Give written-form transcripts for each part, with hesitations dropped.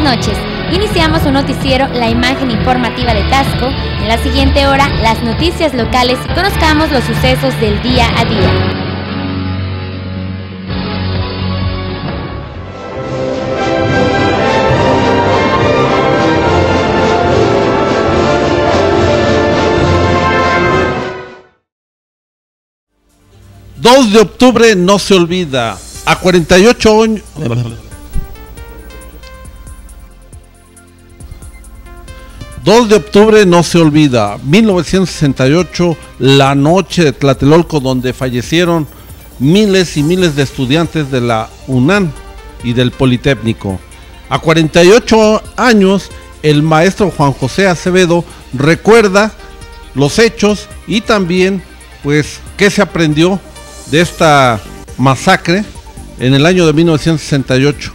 buenas noches. Iniciamos su noticiero La Imagen Informativa de Taxco. En la siguiente hora, las noticias locales y conozcamos los sucesos del día a día. De octubre no se olvida. A 48 años ...2 de octubre no se olvida... ...1968... la noche de Tlatelolco, donde fallecieron miles y miles de estudiantes de la UNAM y del Politécnico. A 48 años... el maestro Juan José Acevedo recuerda los hechos y también, pues, qué se aprendió de esta masacre en el año de 1968.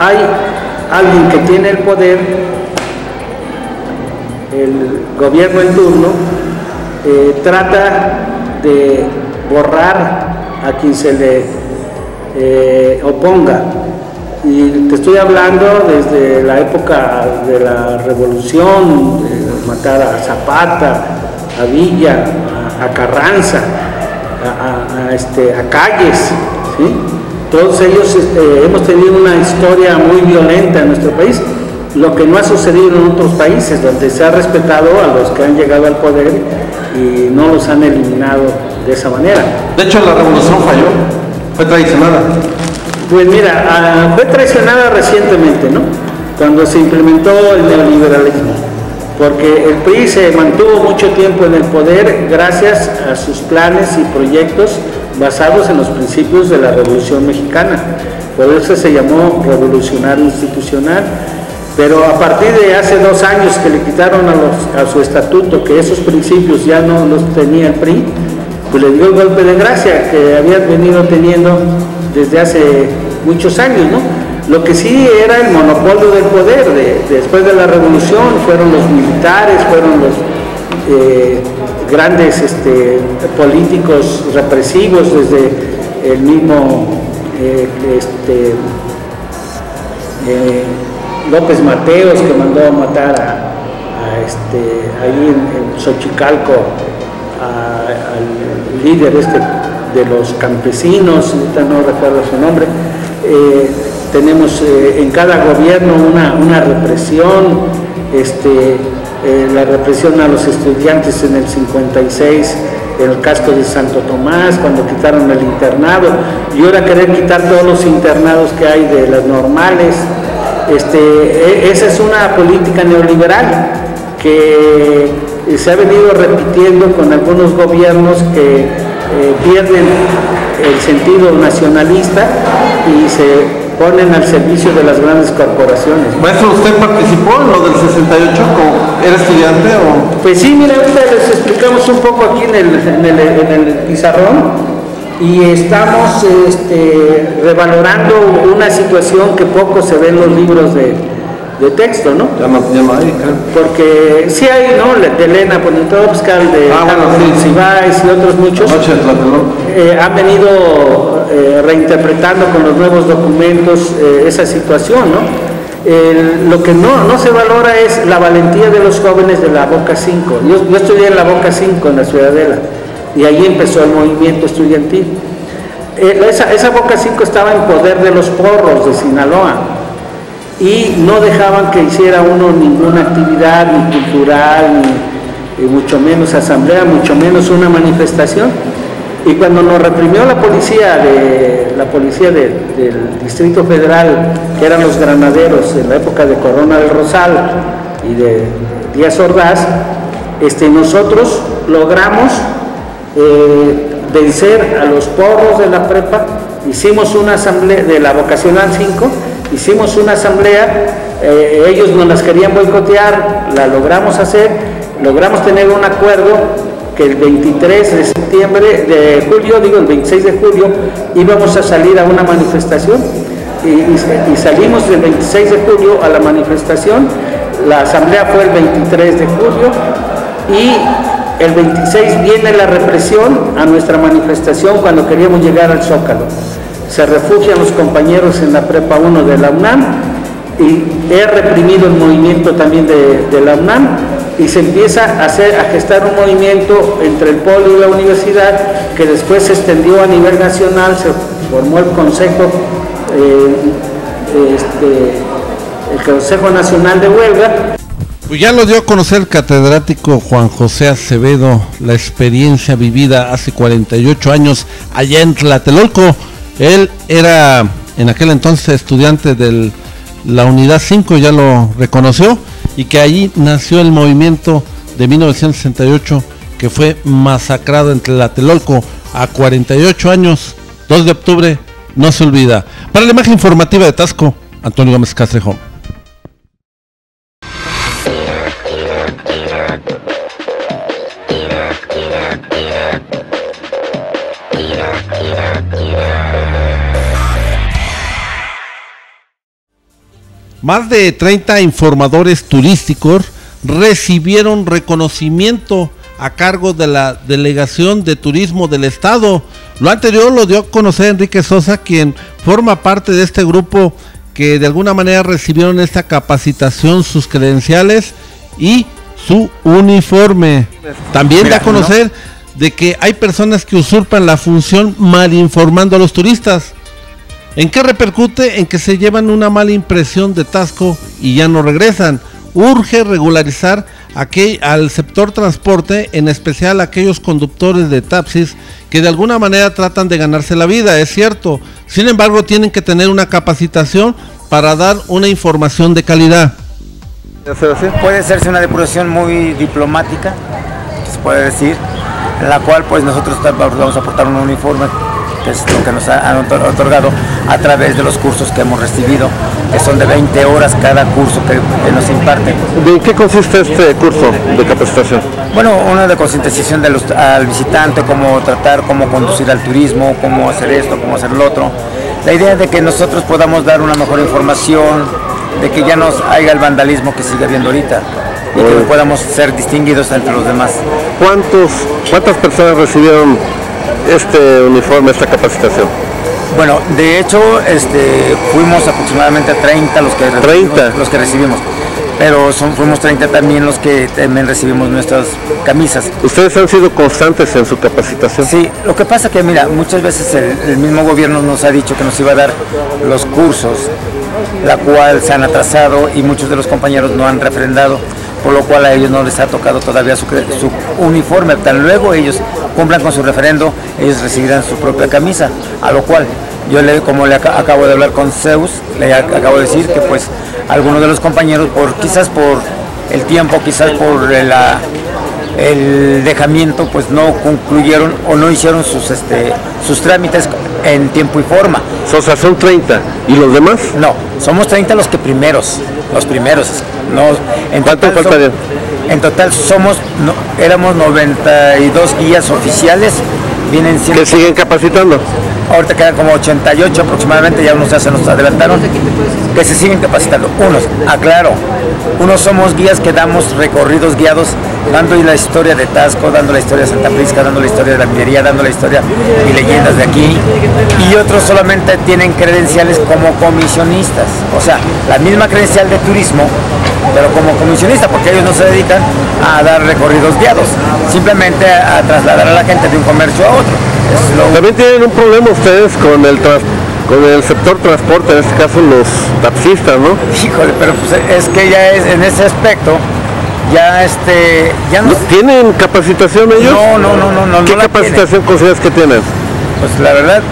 Hay alguien que tiene el poder, el gobierno en turno, trata de borrar a quien se le oponga. Y te estoy hablando desde la época de la revolución, matar a Zapata, a Villa, a Carranza, a Calles, ¿sí? Todos ellos hemos tenido una historia muy violenta en nuestro país, lo que no ha sucedido en otros países, donde se ha respetado a los que han llegado al poder y no los han eliminado de esa manera. De hecho, la revolución falló, fue traicionada. Pues mira, fue traicionada recientemente, ¿no? Cuando se implementó el neoliberalismo, porque el PRI se mantuvo mucho tiempo en el poder gracias a sus planes y proyectos basados en los principios de la Revolución Mexicana. Por eso se llamó revolucionario institucional. Pero a partir de hace 2 años que le quitaron a su estatuto, que esos principios ya no los tenía el PRI, pues le dio el golpe de gracia que habían venido teniendo desde hace muchos años, ¿no? Lo que sí era el monopolio del poder. Después de la revolución fueron los militares, fueron los grandes políticos represivos, desde el mismo López Mateos, que mandó a matar ahí en Xochicalco al líder de los campesinos, ahorita no recuerdo su nombre. Tenemos en cada gobierno una represión, la represión a los estudiantes en el 56, en el casco de Santo Tomás, cuando quitaron el internado, y ahora querer quitar todos los internados que hay de las normales. Esa es una política neoliberal que se ha venido repitiendo con algunos gobiernos que pierden el sentido nacionalista y se ponen al servicio de las grandes corporaciones. Maestro, ¿usted participó en lo del 68? ¿Era estudiante o...? Pues sí, mira, ahorita les explicamos un poco aquí en el pizarrón, y estamos revalorando una situación que poco se ve en los libros de texto, ¿no? Llama ahí, claro. Porque sí hay, ¿no? De Elena Poniatowska, de Cibáez, sí, y otros muchos. Noche, han venido reinterpretando con los nuevos documentos esa situación, ¿no? Lo que no se valora es la valentía de los jóvenes de la Boca 5. Yo estudié en la Boca 5, en la Ciudadela, y ahí empezó el movimiento estudiantil. Esa Boca 5 estaba en poder de los porros de Sinaloa, y no dejaban que hiciera uno ninguna actividad, ni cultural, ni mucho menos asamblea, mucho menos una manifestación. Y cuando nos reprimió la policía del Distrito Federal, que eran los granaderos en la época de Corona del Rosal y de Díaz Ordaz, nosotros logramos vencer a los porros de la prepa. Hicimos una asamblea de la vocacional 5, hicimos una asamblea, ellos nos las querían boicotear, la logramos hacer, logramos tener un acuerdo que el 26 de julio íbamos a salir a una manifestación, y salimos el 26 de julio a la manifestación. La asamblea fue el 23 de julio y el 26 viene la represión a nuestra manifestación cuando queríamos llegar al Zócalo. se refugian los compañeros en la prepa 1 de la UNAM, y he reprimido el movimiento también de la UNAM, y se empieza a gestar un movimiento entre el poli y la universidad, que después se extendió a nivel nacional. Se formó el Consejo, el Consejo Nacional de Huelga. Pues ya lo dio a conocer el catedrático Juan José Acevedo, la experiencia vivida hace 48 años allá en Tlatelolco. Él era en aquel entonces estudiante de la unidad 5, ya lo reconoció, y que allí nació el movimiento de 1968, que fue masacrado en Tlatelolco a 48 años, 2 de octubre, no se olvida. Para la imagen informativa de Taxco, Antonio Gómez Castrejón. Más de 30 informadores turísticos recibieron reconocimiento a cargo de la Delegación de Turismo del Estado. Lo anterior lo dio a conocer Enrique Sosa, quien forma parte de este grupo que de alguna manera recibieron esta capacitación, sus credenciales y su uniforme. También da a conocer de que hay personas que usurpan la función mal informando a los turistas. ¿En qué repercute? En que se llevan una mala impresión de Taxco y ya no regresan. Urge regularizar al sector transporte, en especial a aquellos conductores de taxis que de alguna manera tratan de ganarse la vida, es cierto. Sin embargo, tienen que tener una capacitación para dar una información de calidad. Puede hacerse una depuración muy diplomática, se puede decir, en la cual pues nosotros vamos a aportar un uniforme, que es lo que nos han otorgado a través de los cursos que hemos recibido, que son de 20 horas cada curso que nos imparten. ¿De qué consiste este curso de capacitación? Bueno, uno de concientización al visitante, cómo tratar, cómo conducir al turismo, cómo hacer esto, cómo hacer lo otro. La idea de que nosotros podamos dar una mejor información, de que ya no haya el vandalismo que sigue habiendo ahorita, y que podamos ser distinguidos entre los demás. ¿Cuántas personas recibieron este uniforme, esta capacitación? Bueno, de hecho, fuimos aproximadamente 30 los que recibimos, pero fuimos 30 también los que también recibimos nuestras camisas. ¿Ustedes han sido constantes en su capacitación? Sí, lo que pasa que, mira, muchas veces el mismo gobierno nos ha dicho que nos iba a dar los cursos, la cual se han atrasado y muchos de los compañeros no han refrendado, por lo cual a ellos no les ha tocado todavía su uniforme. Tan luego ellos cumplan con su referendo, ellos recibirán su propia camisa, a lo cual yo, como le acabo de hablar con Zeus, le acabo de decir que pues algunos de los compañeros, quizás por el tiempo, quizás por el dejamiento, pues no concluyeron o no hicieron sus trámites en tiempo y forma. O sea, son 30. ¿Y los demás? No, somos 30 los primeros. No, en total, éramos 92 guías oficiales. Vienen siendo, ¿que siguen capacitando? Ahorita quedan como 88 aproximadamente, ya unos ya se nos adelantaron, que se siguen capacitando. Unos somos guías que damos recorridos guiados, dando la historia de Taxco, dando la historia de Santa Prisca, dando la historia de la minería, dando la historia y leyendas de aquí. Y otros solamente tienen credenciales como comisionistas, o sea, la misma credencial de turismo, pero como comisionista, porque ellos no se dedican a dar recorridos guiados, simplemente a trasladar a la gente de un comercio a otro. También tienen un problema ustedes con el sector transporte, en este caso los taxistas, ¿no? Híjole, pero pues es que ya es en ese aspecto. Ya no tienen capacitación ellos. No. ¿Qué capacitación consideras que tienen? Pues la verdad,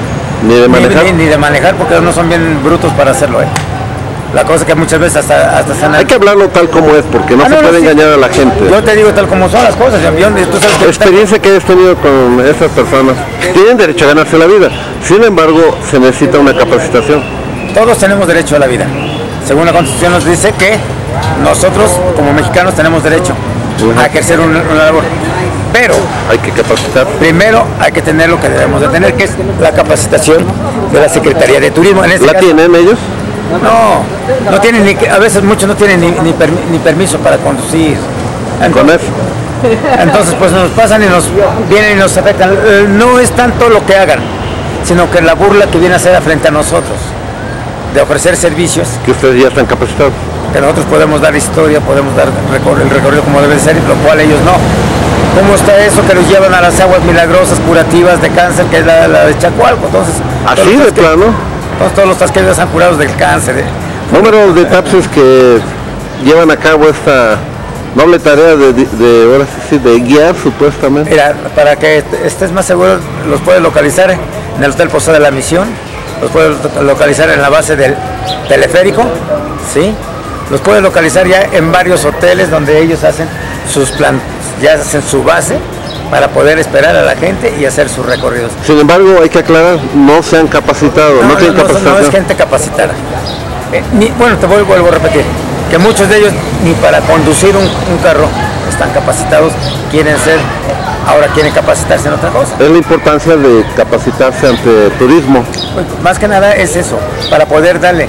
ni de manejar, porque no son bien brutos para hacerlo, La cosa que muchas veces hasta están... Hay que hablarlo tal como es, porque no se puede engañar a la gente. Yo te digo tal como son las cosas. Tú sabes que la experiencia que hayas tenido con estas personas, tienen derecho a ganarse la vida. Sin embargo, se necesita una capacitación. Todos tenemos derecho a la vida. Según la Constitución nos dice que nosotros, como mexicanos, tenemos derecho a ejercer una labor. Pero hay que capacitar. Primero hay que tener lo que debemos de tener, que es la capacitación de la Secretaría de Turismo. ¿La tienen ellos? No tienen a veces muchos no tienen ni permiso para conducir. Entonces pues nos pasan y nos vienen y nos afectan. No es tanto lo que hagan, sino que la burla que viene a hacer frente a nosotros, de ofrecer servicios. Que ustedes ya están capacitados. Que nosotros podemos dar historia, podemos dar el recorrido como debe ser, lo cual ellos no. ¿Cómo está eso que los llevan a las aguas milagrosas curativas de cáncer, que es la de Chacualco? Entonces, así de plano. Entonces todos los tasqueros están curados del cáncer. Número de taxis que llevan a cabo esta noble tarea de guiar, supuestamente. Mira, para que estés más seguro, los puedes localizar en el Hotel Posada de la Misión, los puedes localizar en la base del teleférico, ¿sí? Los puedes localizar ya en varios hoteles donde ellos hacen sus planes, ya hacen su base para poder esperar a la gente y hacer sus recorridos. Sin embargo, hay que aclarar, no se han capacitado, no tienen capacitación. No es gente capacitada. Bueno, te vuelvo a repetir, que muchos de ellos ni para conducir un carro están capacitados, ahora quieren capacitarse en otra cosa. Es la importancia de capacitarse ante el turismo. Pues, más que nada es eso, para poder darle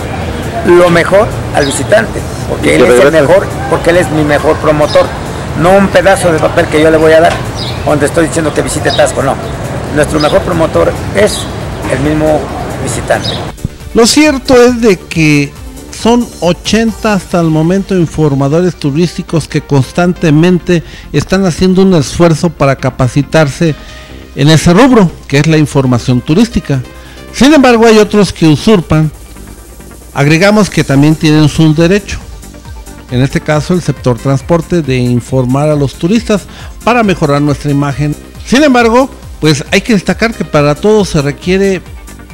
lo mejor al visitante, porque él es el mejor, porque él es mi mejor promotor, no un pedazo de papel que yo le voy a dar, donde estoy diciendo que visite Taxco, no. Nuestro mejor promotor es el mismo visitante. Lo cierto es de que son 80 hasta el momento informadores turísticos que constantemente están haciendo un esfuerzo para capacitarse en ese rubro, que es la información turística. Sin embargo, hay otros que usurpan. Agregamos que también tienen su derecho, en este caso el sector transporte, de informar a los turistas para mejorar nuestra imagen. Sin embargo, pues hay que destacar que para todo se requiere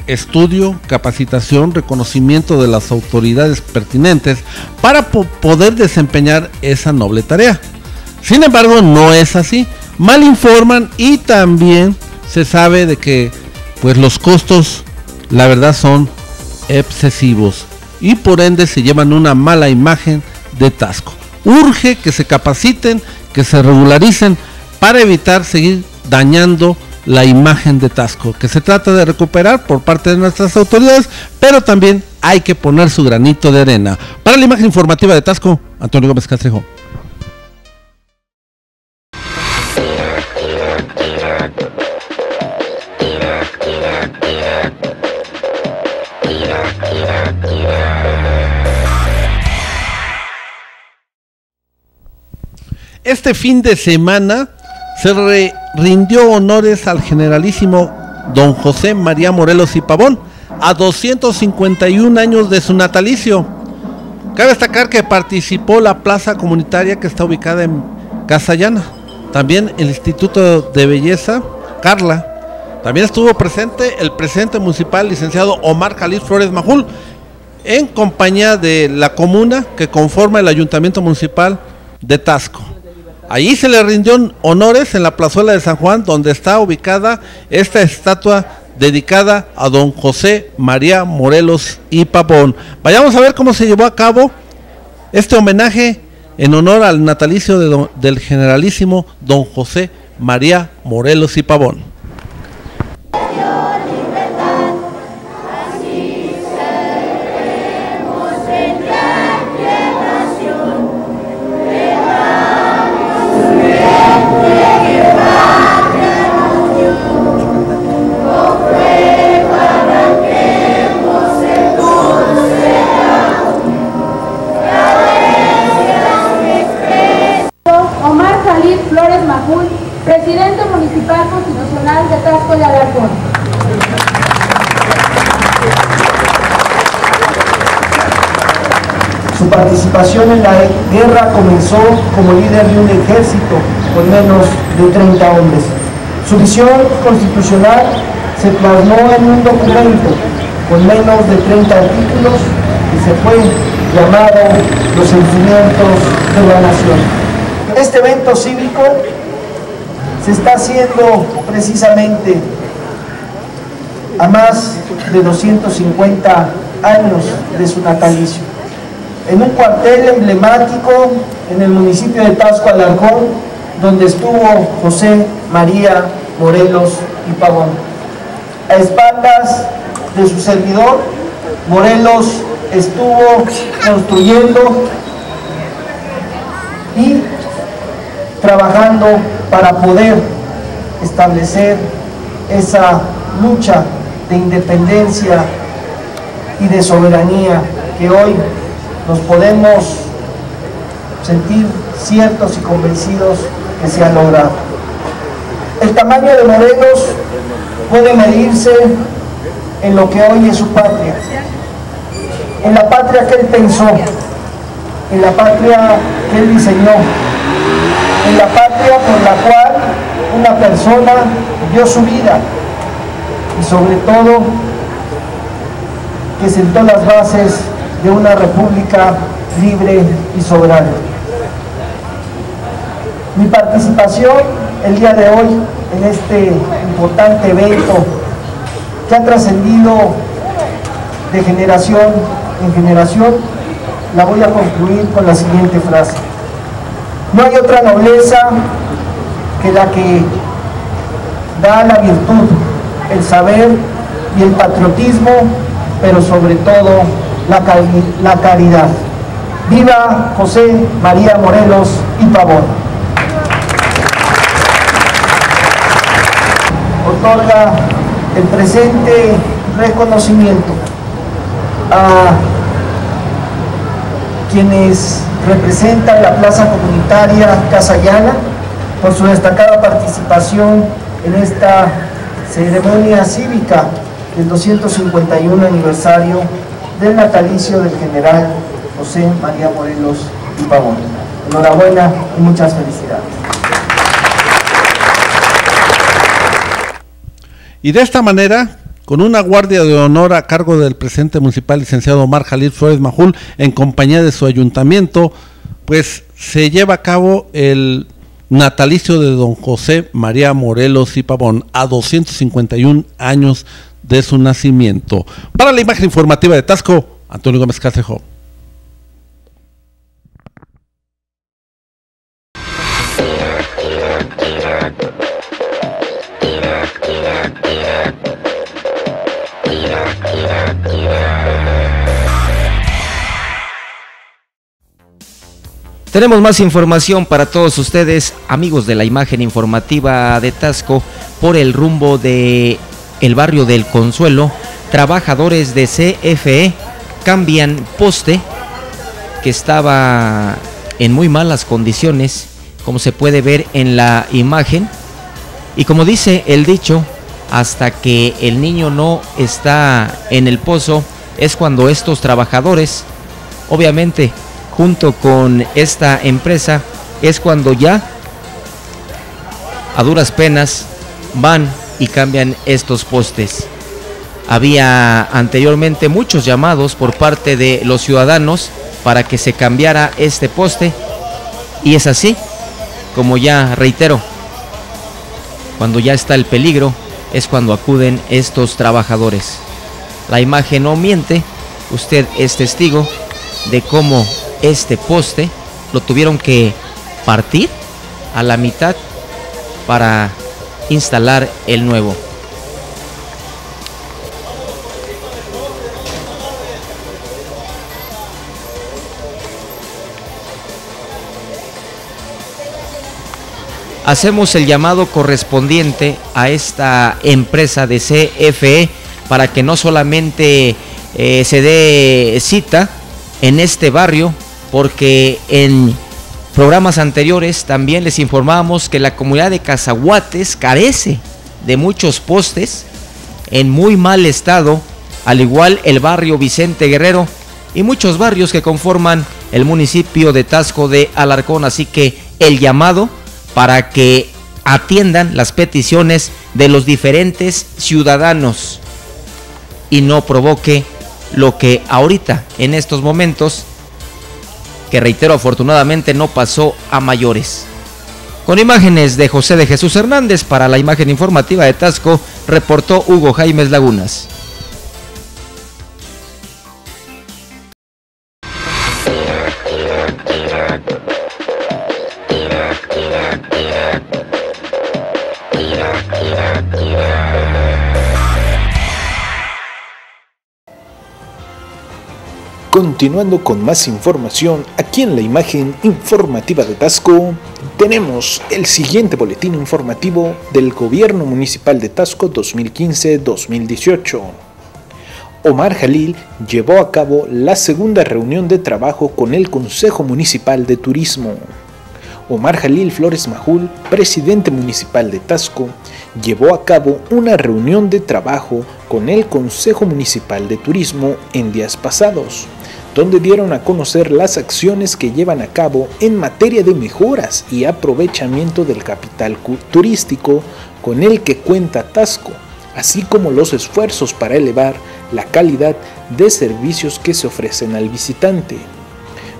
estudio, capacitación, reconocimiento de las autoridades pertinentes para poder desempeñar esa noble tarea. Sin embargo, no es así, mal informan y también se sabe de que pues los costos, la verdad, son excesivos y por ende se llevan una mala imagen de Taxco. Urge que se capaciten, que se regularicen para evitar seguir dañando la imagen de Taxco, que se trata de recuperar por parte de nuestras autoridades, pero también hay que poner su granito de arena. Para la imagen informativa de Taxco, Antonio Gómez Castrejón. Este fin de semana se rindió honores al generalísimo don José María Morelos y Pavón a 251 años de su natalicio. Cabe destacar que participó la plaza comunitaria que está ubicada en Casallana, también el Instituto de Belleza Carla, también estuvo presente el presidente municipal licenciado Omar Jalil Flores Majul en compañía de la comuna que conforma el ayuntamiento municipal de Taxco. Allí se le rindió honores en la plazuela de San Juan, donde está ubicada esta estatua dedicada a don José María Morelos y Pavón. Vayamos a ver cómo se llevó a cabo este homenaje en honor al natalicio del generalísimo don José María Morelos y Pavón. Su participación en la guerra comenzó como líder de un ejército con menos de 30 hombres. Su visión constitucional se plasmó en un documento con menos de 30 artículos que se fue llamado Los Sentimientos de la Nación. Este evento cívico se está haciendo precisamente a más de 250 años de su natalicio, en un cuartel emblemático en el municipio de Taxco Alarcón, donde estuvo José María Morelos y Pavón. A espaldas de su servidor, Morelos estuvo construyendo y trabajando para poder establecer esa lucha de independencia y de soberanía que hoy nos podemos sentir ciertos y convencidos que se ha logrado. El tamaño de Morelos puede medirse en lo que hoy es su patria, en la patria que él pensó, en la patria que él diseñó, en la patria por la cual una persona dio su vida y sobre todo que sentó las bases de una república libre y soberana. Mi participación el día de hoy en este importante evento que ha trascendido de generación en generación, la voy a concluir con la siguiente frase: no hay otra nobleza que la que da la virtud, el saber y el patriotismo, pero sobre todo la caridad. ¡Viva José María Morelos y Pavón! Otorga el presente reconocimiento a quienes representan la plaza comunitaria Casallana por su destacada participación en esta ceremonia cívica del 251 aniversario del natalicio del general José María Morelos y Pavón. Enhorabuena y muchas felicidades. Y de esta manera, con una guardia de honor a cargo del presidente municipal, licenciado Omar Jalil Flores Majul, en compañía de su ayuntamiento, pues se lleva a cabo el natalicio de don José María Morelos y Pavón, a 251 años de su nacimiento. Para la imagen informativa de Taxco, Antonio Gómez Castrejón. Tenemos más información para todos ustedes, amigos de la imagen informativa de Taxco. Por el rumbo de el barrio del Consuelo, trabajadores de CFE cambian poste que estaba en muy malas condiciones, como se puede ver en la imagen. Y como dice el dicho, hasta que el niño no está en el pozo, es cuando estos trabajadores, obviamente, junto con esta empresa, es cuando ya a duras penas van y cambian estos postes. Había anteriormente muchos llamados por parte de los ciudadanos para que se cambiara este poste, y es así como, ya reitero, cuando ya está el peligro es cuando acuden estos trabajadores. La imagen no miente, usted es testigo de cómo este poste lo tuvieron que partir a la mitad para instalar el nuevo. Hacemos el llamado correspondiente a esta empresa de CFE para que no solamente se dé cita en este barrio, porque en programas anteriores también les informamos que la comunidad de Cazahuates carece de muchos postes, en muy mal estado, al igual el barrio Vicente Guerrero y muchos barrios que conforman el municipio de Taxco de Alarcón. Así que el llamado para que atiendan las peticiones de los diferentes ciudadanos y no provoque lo que ahorita, en estos momentos, que reitero, afortunadamente no pasó a mayores. Con imágenes de José de Jesús Hernández para la imagen informativa de Taxco, reportó Hugo Jaimes Lagunas. Continuando con más información aquí en la imagen informativa de Taxco, Tenemos el siguiente boletín informativo del Gobierno Municipal de Taxco 2015-2018. Omar Jalil llevó a cabo la segunda reunión de trabajo con el Consejo Municipal de Turismo. Omar Jalil Flores Majul, presidente municipal de Taxco, llevó a cabo una reunión de trabajo con el Consejo Municipal de Turismo en días pasados, donde dieron a conocer las acciones que llevan a cabo en materia de mejoras y aprovechamiento del capital turístico con el que cuenta Taxco, así como los esfuerzos para elevar la calidad de servicios que se ofrecen al visitante.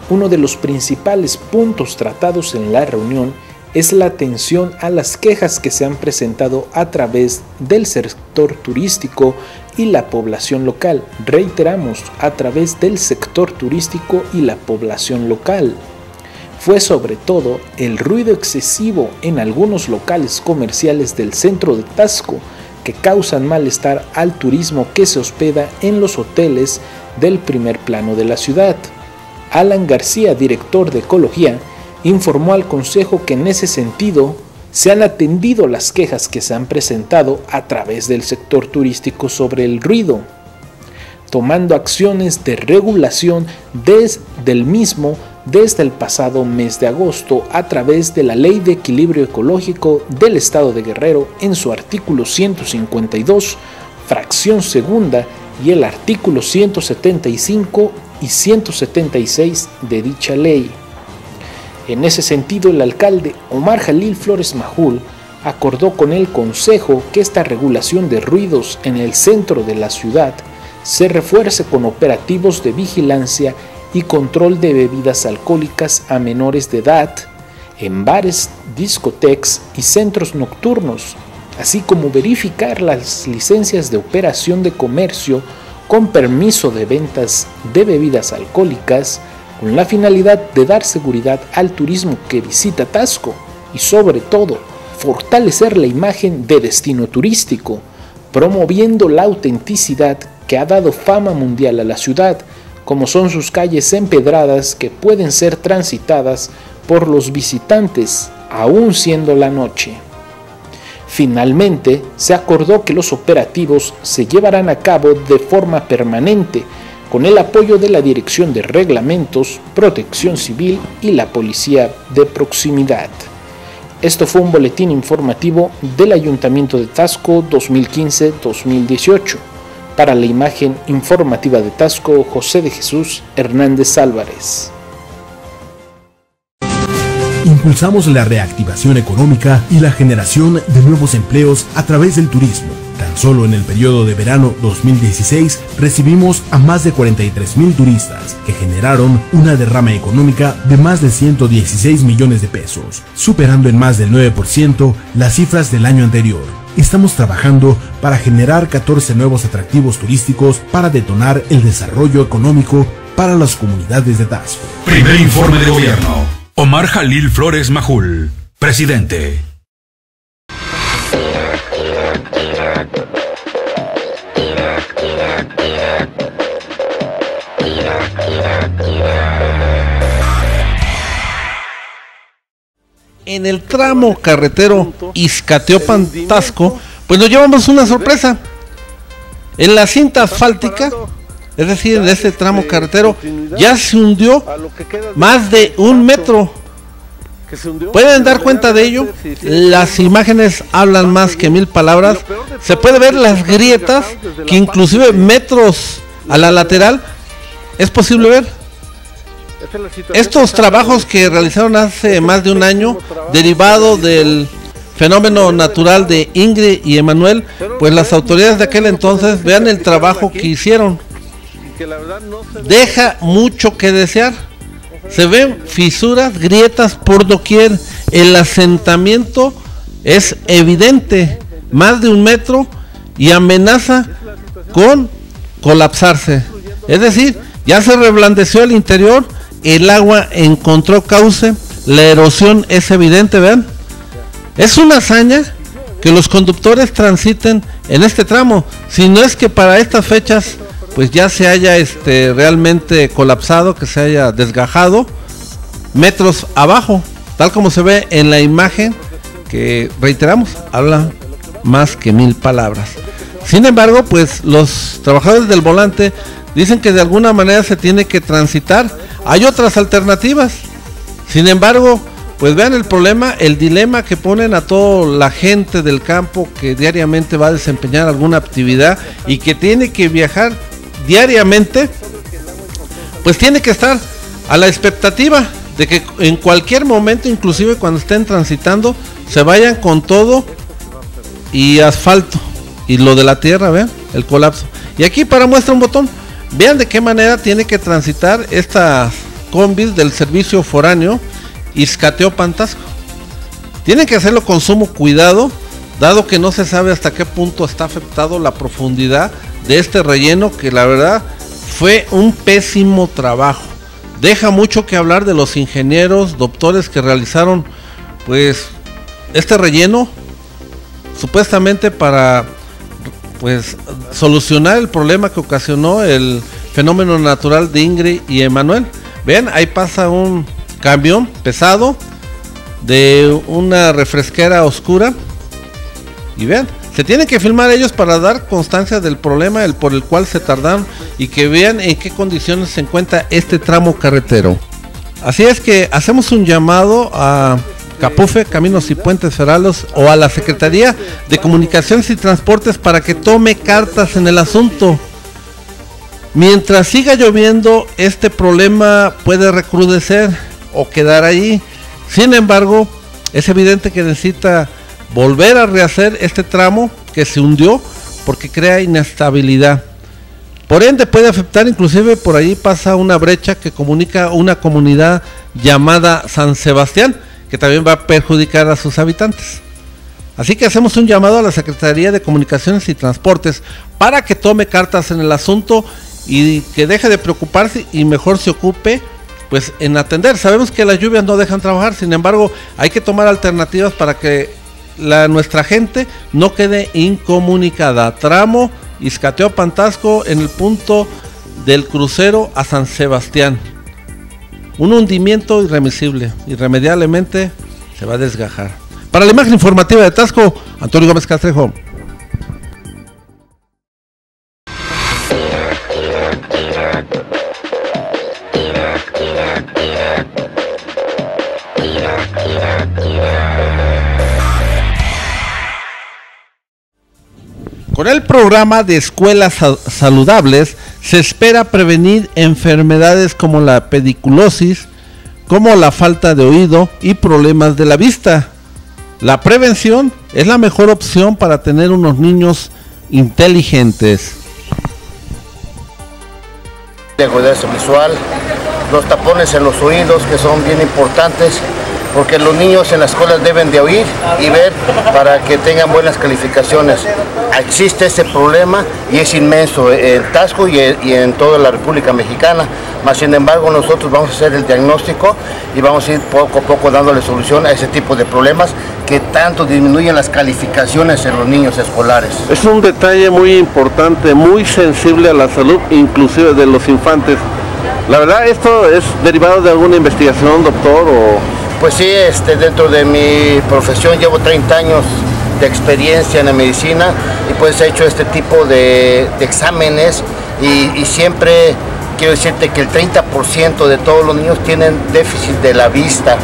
Uno de los principales puntos tratados en la reunión es la atención a las quejas que se han presentado a través del sector turístico y la población local. Reiteramos, a través del sector turístico y la población local. Fue sobre todo el ruido excesivo en algunos locales comerciales del centro de Taxco que causan malestar al turismo que se hospeda en los hoteles del primer plano de la ciudad. Alan García, director de Ecología, informó al Consejo que en ese sentido se han atendido las quejas que se han presentado a través del sector turístico sobre el ruido, tomando acciones de regulación desde el pasado mes de agosto a través de la Ley de Equilibrio Ecológico del Estado de Guerrero en su artículo 152, fracción segunda, y el artículo 175 y 176 de dicha ley. En ese sentido, el alcalde Omar Jalil Flores Majul acordó con el Consejo que esta regulación de ruidos en el centro de la ciudad se refuerce con operativos de vigilancia y control de bebidas alcohólicas a menores de edad en bares, discotecas y centros nocturnos, así como verificar las licencias de operación de comercio con permiso de ventas de bebidas alcohólicas, con la finalidad de dar seguridad al turismo que visita Taxco y sobre todo fortalecer la imagen de destino turístico, promoviendo la autenticidad que ha dado fama mundial a la ciudad, como son sus calles empedradas que pueden ser transitadas por los visitantes aún siendo la noche. Finalmente, se acordó que los operativos se llevarán a cabo de forma permanente, con el apoyo de la Dirección de Reglamentos, Protección Civil y la Policía de Proximidad. Esto fue un boletín informativo del Ayuntamiento de Taxco 2015-2018. Para la imagen informativa de Taxco, José de Jesús Hernández Álvarez. Impulsamos la reactivación económica y la generación de nuevos empleos a través del turismo. Tan solo en el periodo de verano 2016 recibimos a más de 43,000 turistas que generaron una derrama económica de más de 116 millones de pesos, superando en más del 9% las cifras del año anterior. Estamos trabajando para generar 14 nuevos atractivos turísticos para detonar el desarrollo económico para las comunidades de Taxco. Primer informe de gobierno. Omar Jalil Flores Majul, presidente. En el tramo carretero Izcateopan-Taxco, pues nos llevamos una sorpresa. En la cinta asfáltica, es decir, en este tramo carretero ya se hundió más de un metro. Pueden dar cuenta de ello, las imágenes hablan más que mil palabras. Se puede ver las grietas que inclusive metros a la lateral es posible ver. Estos trabajos que realizaron hace más de un año, derivado del fenómeno natural de Ingrid y Emanuel, pues las autoridades de aquel entonces, vean el trabajo que hicieron. Deja mucho que desear. Se ven fisuras, grietas por doquier. El asentamiento es evidente, más de un metro, y amenaza con colapsarse. Es decir, ya se reblandeció el interior, el agua encontró cauce, la erosión es evidente, vean. Es una hazaña que los conductores transiten en este tramo, si no es que para estas fechas pues ya se haya realmente colapsado, que se haya desgajado metros abajo. tal como se ve en la imagen, que reiteramos, habla más que mil palabras. Sin embargo, pues los trabajadores del volante dicen que de alguna manera se tiene que transitar. Hay otras alternativas. Sin embargo, pues vean el problema, el dilema que ponen a toda la gente del campo que diariamente va a desempeñar alguna actividad y que tiene que viajar diariamente, pues tiene que estar a la expectativa de que en cualquier momento, inclusive cuando estén transitando, se vayan con todo y asfalto. Y lo de la tierra, vean, el colapso. Y aquí para muestra un botón, vean de qué manera tiene que transitar estas combis del servicio foráneo Izcateopan Taxco. Tienen que hacerlo con sumo cuidado, dado que no se sabe hasta qué punto está afectado la profundidad de este relleno, que la verdad fue un pésimo trabajo. Deja mucho que hablar de los ingenieros, doctores que realizaron pues este relleno, supuestamente para pues solucionar el problema que ocasionó el fenómeno natural de Ingrid y Emanuel. Vean, ahí pasa un camión pesado de una refresquera oscura y vean, se tienen que filmar ellos para dar constancia del problema por el cual se tardaron y que vean en qué condiciones se encuentra este tramo carretero. Así es que hacemos un llamado a Capufe, Caminos y Puentes Federales, o a la Secretaría de Comunicaciones y Transportes para que tome cartas en el asunto. Mientras siga lloviendo, este problema puede recrudecer o quedar allí. Sin embargo, es evidente que necesita volver a rehacer este tramo que se hundió porque crea inestabilidad. Por ende puede afectar, inclusive por allí pasa una brecha que comunica una comunidad llamada San Sebastián, que también va a perjudicar a sus habitantes. Así que hacemos un llamado a la Secretaría de Comunicaciones y Transportes para que tome cartas en el asunto y que deje de preocuparse y mejor se ocupe pues en atender. Sabemos que las lluvias no dejan trabajar, sin embargo hay que tomar alternativas para que nuestra gente no quede incomunicada. Tramo Izcateopan Taxco en el punto del crucero a San Sebastián. Un hundimiento irremisible, irremediablemente se va a desgajar. Para la imagen informativa de Taxco, Antonio Gómez Castrejón. Con el programa de escuelas saludables se espera prevenir enfermedades como la pediculosis, como la falta de oído y problemas de la vista. La prevención es la mejor opción para tener unos niños inteligentes. De agudeza visual, los tapones en los oídos que son bien importantes, porque los niños en las escuelas deben de oír y ver para que tengan buenas calificaciones. Existe ese problema y es inmenso en Taxco y en toda la República Mexicana, mas sin embargo nosotros vamos a hacer el diagnóstico y vamos a ir poco a poco dándole solución a ese tipo de problemas que tanto disminuyen las calificaciones en los niños escolares. Es un detalle muy importante, muy sensible a la salud, inclusive de los infantes. La verdad, ¿esto es derivado de alguna investigación, doctor? Pues sí, dentro de mi profesión llevo 30 años de experiencia en la medicina y pues he hecho este tipo de exámenes y siempre quiero decirte que el 30% de todos los niños tienen déficit de la vista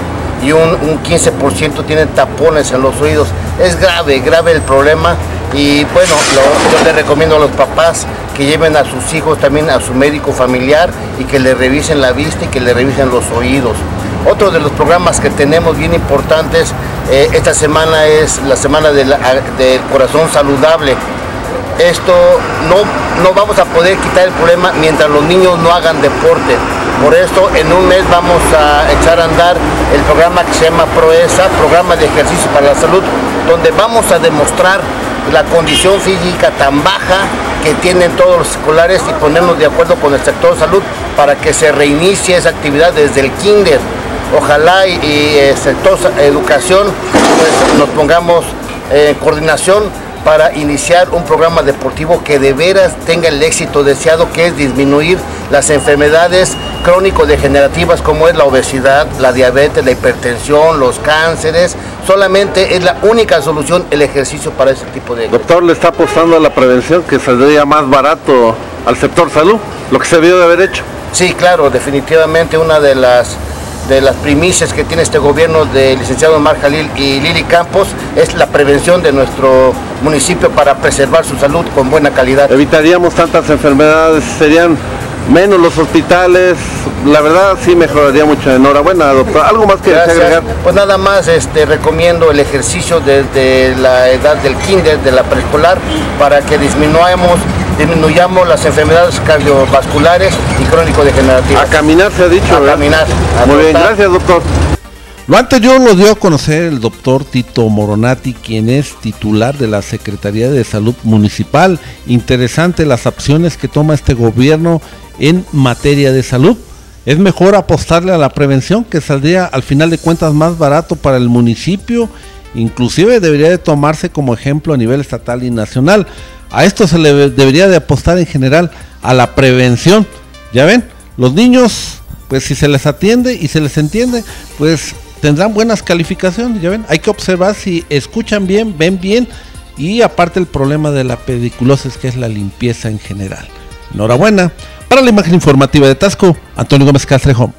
y un 15% tienen tapones en los oídos. Es grave, grave el problema y bueno, yo les recomiendo a los papás que lleven a sus hijos también a su médico familiar y que le revisen la vista y que le revisen los oídos. Otro de los programas que tenemos bien importantes esta semana es la semana del corazón saludable. Esto no vamos a poder quitar el problema mientras los niños no hagan deporte. Por esto en un mes vamos a echar a andar el programa que se llama PROESA, Programa de Ejercicio para la Salud, donde vamos a demostrar la condición física tan baja que tienen todos los escolares y ponernos de acuerdo con el sector salud para que se reinicie esa actividad desde el kinder. Ojalá y sector educación pues, nos pongamos en coordinación para iniciar un programa deportivo que de veras tenga el éxito deseado, que es disminuir las enfermedades crónico-degenerativas como es la obesidad, la diabetes, la hipertensión, los cánceres. Solamente es la única solución el ejercicio para ese tipo de... Doctor, le está apostando a la prevención, que saldría más barato al sector salud, lo que se debió de haber hecho. Sí, claro, definitivamente una de las primicias que tiene este gobierno del licenciado Omar Jalil y Lili Campos es la prevención de nuestro municipio para preservar su salud con buena calidad. Evitaríamos tantas enfermedades, serían menos los hospitales, la verdad sí mejoraría mucho. Enhorabuena, doctor. ¿Algo más que agregar? Pues nada más, recomiendo el ejercicio desde la edad del kinder, de la preescolar, para que disminuyamos las enfermedades cardiovasculares y crónico-degenerativas. A caminar se ha dicho, ¿verdad? A caminar. Muy bien, gracias, doctor. Lo anterior lo dio a conocer el doctor Tito Moronatti, quien es titular de la Secretaría de Salud Municipal. Interesante las acciones que toma este gobierno en materia de salud. Es mejor apostarle a la prevención, que saldría al final de cuentas más barato para el municipio. Inclusive debería de tomarse como ejemplo a nivel estatal y nacional. A esto se le debería de apostar en general, a la prevención. Ya ven, los niños, pues si se les atiende y se les entiende, pues tendrán buenas calificaciones. Ya ven, hay que observar si escuchan bien, ven bien, y aparte el problema de la pediculosis, que es la limpieza en general. Enhorabuena. Para la imagen informativa de Taxco, Antonio Gómez Castrejón.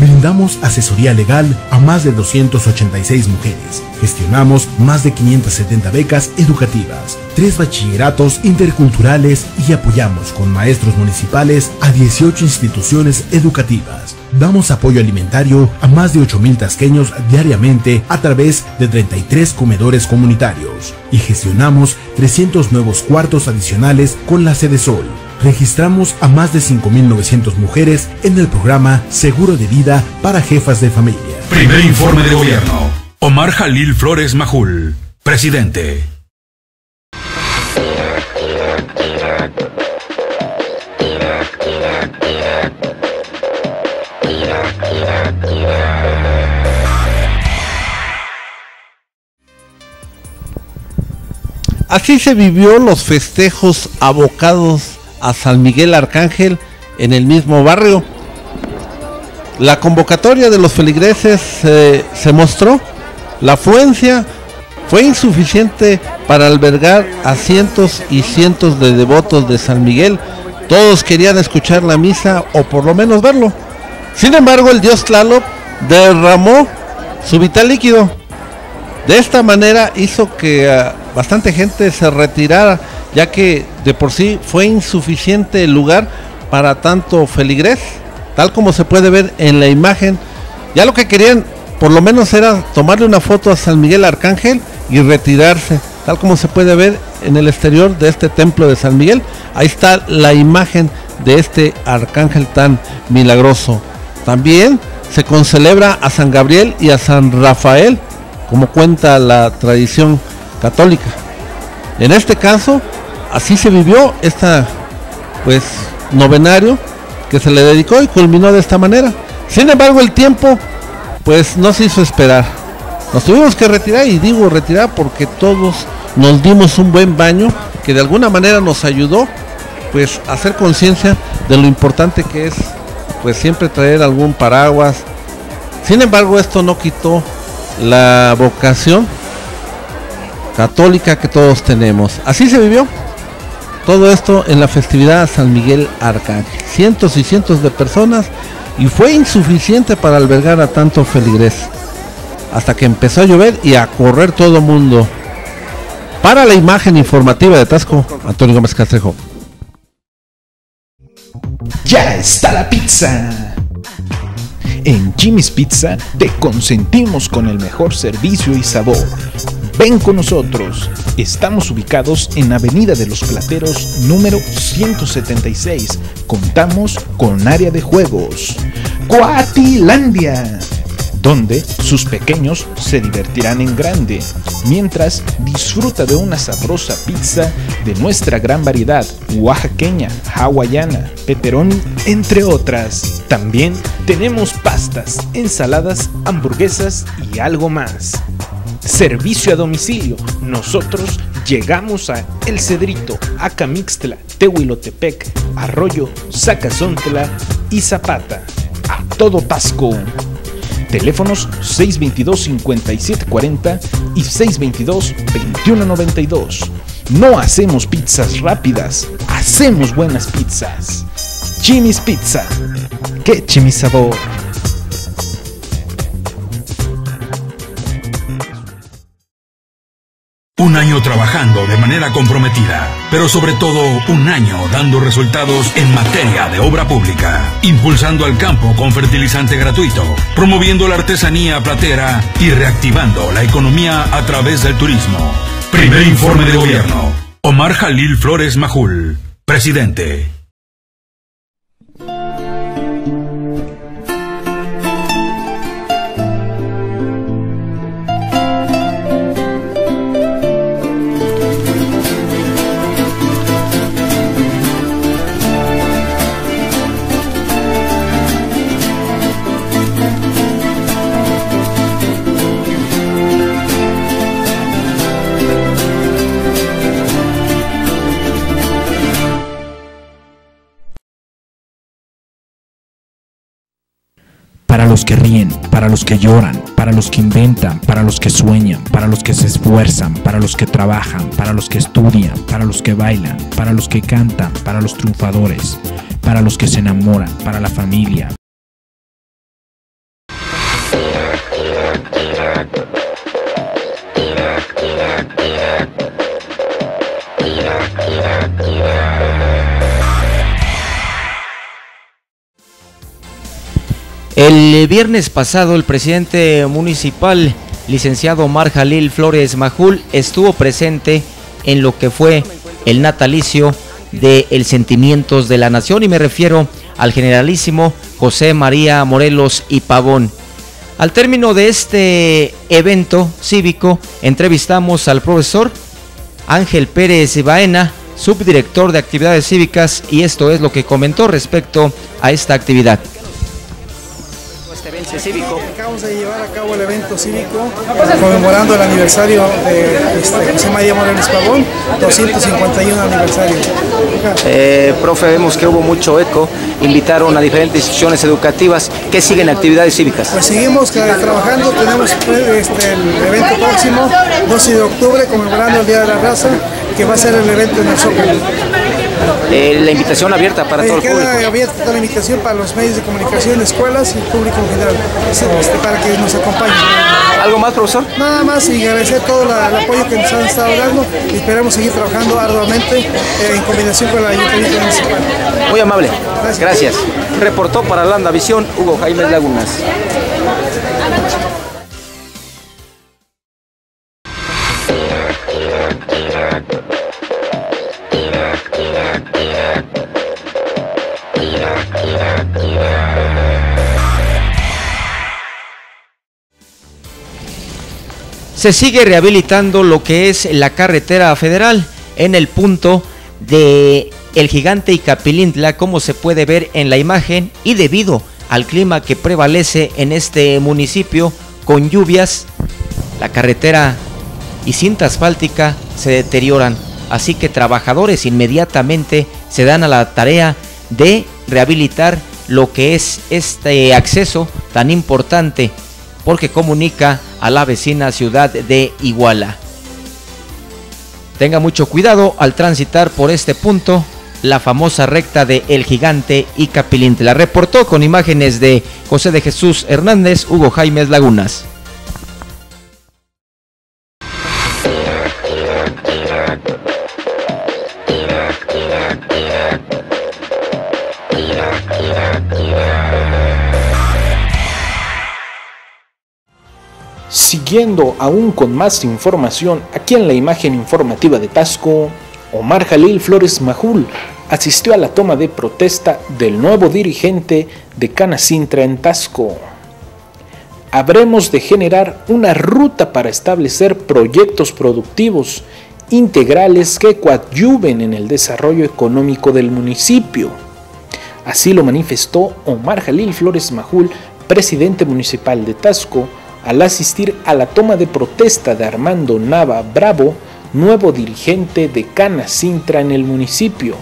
Brindamos asesoría legal a más de 286 mujeres. Gestionamos más de 570 becas educativas, 3 bachilleratos interculturales y apoyamos con maestros municipales a 18 instituciones educativas. Damos apoyo alimentario a más de 8,000 taxqueños diariamente a través de 33 comedores comunitarios y gestionamos 300 nuevos cuartos adicionales con la Sede Sol. Registramos a más de 5,900 mujeres en el programa Seguro de Vida para Jefas de Familia. Primer informe de gobierno. Omar Jalil Flores Majul, presidente. Así se vivió los festejos abocados a San Miguel Arcángel en el mismo barrio. La convocatoria de los feligreses se mostró. La afluencia fue insuficiente para albergar a cientos y cientos de devotos de San Miguel. Todos querían escuchar la misa o por lo menos verlo. Sin embargo, el dios Tlaloc derramó su vital líquido. De esta manera hizo que bastante gente se retirara, ya que de por sí fue insuficiente el lugar para tanto feligrés, tal como se puede ver en la imagen. Ya lo que querían por lo menos era tomarle una foto a San Miguel Arcángel y retirarse, tal como se puede ver en el exterior de este templo de San Miguel. Ahí está la imagen de este arcángel tan milagroso. También se concelebra a San Gabriel y a San Rafael, como cuenta la tradición católica. En este caso, así se vivió esta, pues, novenario que se le dedicó y culminó de esta manera. Sin embargo, el tiempo, pues, no se hizo esperar. Nos tuvimos que retirar, y digo retirar porque todos nos dimos un buen baño que de alguna manera nos ayudó, pues, a hacer conciencia de lo importante que es, pues, siempre traer algún paraguas. Sin embargo, esto no quitó la vocación católica que todos tenemos. Así se vivió todo esto en la festividad San Miguel Arcángel. Cientos y cientos de personas, y fue insuficiente para albergar a tanto feligrés, hasta que empezó a llover y a correr todo mundo. Para la imagen informativa de Taxco, Antonio Gómez Castrejo. Ya está la pizza. En Jimmy's Pizza te consentimos con el mejor servicio y sabor. Ven con nosotros. Estamos ubicados en Avenida de los Plateros número 176. Contamos con área de juegos. Cuatilandia, donde sus pequeños se divertirán en grande, mientras disfruta de una sabrosa pizza de nuestra gran variedad, oaxaqueña, hawaiana, pepperoni, entre otras. También tenemos pastas, ensaladas, hamburguesas y algo más. Servicio a domicilio. Nosotros Llegamos a El Cedrito, Acamixtla, Tehuilotepec, Arroyo, Zacazontla y Zapata. A todo Taxco. Teléfonos 622-5740 y 622-2192. No hacemos pizzas rápidas, hacemos buenas pizzas. Jimmy's Pizza. ¡Qué Jimmy's sabor! Un año trabajando de manera comprometida, pero sobre todo un año dando resultados en materia de obra pública, impulsando al campo con fertilizante gratuito, promoviendo la artesanía platera y reactivando la economía a través del turismo. Primer informe de gobierno. Omar Jalil Flores Majul, presidente. Para los que ríen, para los que lloran, para los que inventan, para los que sueñan, para los que se esfuerzan, para los que trabajan, para los que estudian, para los que bailan, para los que cantan, para los triunfadores, para los que se enamoran, para la familia. El viernes pasado, el presidente municipal, licenciado Omar Jalil Flores Majul, estuvo presente en lo que fue el natalicio de El Sentimientos de la Nación, y me refiero al generalísimo José María Morelos y Pavón. Al término de este evento cívico, entrevistamos al profesor Ángel Pérez Baena, subdirector de Actividades Cívicas, y esto es lo que comentó respecto a esta actividad. Cívico. Acabamos de llevar a cabo el evento cívico conmemorando el aniversario de José María Morelos Pavón, 251 aniversario. Profe, vemos que hubo mucho eco, invitaron a diferentes instituciones educativas que siguen actividades cívicas. Pues seguimos trabajando, tenemos el evento próximo, 12 de octubre, conmemorando el Día de la Raza, que va a ser el evento en el Zócalo. La invitación abierta para todo el público. Queda abierta toda la invitación para los medios de comunicación, escuelas y el público en general, para que nos acompañen. ¿Algo más, profesor? Nada más, y agradecer todo el apoyo que nos han estado dando, y esperamos seguir trabajando arduamente en combinación con la Ayuntamiento Municipal. Muy amable. Gracias. Gracias. Reportó para Landa Visión, Hugo Jaime Lagunas. Se sigue rehabilitando lo que es la carretera federal en el punto de El Gigante y Capilintla, como se puede ver en la imagen, y debido al clima que prevalece en este municipio con lluvias, la carretera y cinta asfáltica se deterioran, así que trabajadores inmediatamente se dan a la tarea de rehabilitar lo que es este acceso tan importante, porque comunica a la vecina ciudad de Iguala. Tenga mucho cuidado al transitar por este punto, la famosa recta de El Gigante y Capilintla. Reportó con imágenes de José de Jesús Hernández, Hugo Jaime Lagunas. Siguiendo aún con más información aquí en la imagen informativa de Taxco, Omar Jalil Flores Majul asistió a la toma de protesta del nuevo dirigente de CANACINTRA en Taxco. Habremos de generar una ruta para establecer proyectos productivos integrales que coadyuven en el desarrollo económico del municipio. Así lo manifestó Omar Jalil Flores Majul, presidente municipal de Taxco, al asistir a la toma de protesta de Armando Nava Bravo nuevo dirigente de CANACINTRA en el municipio.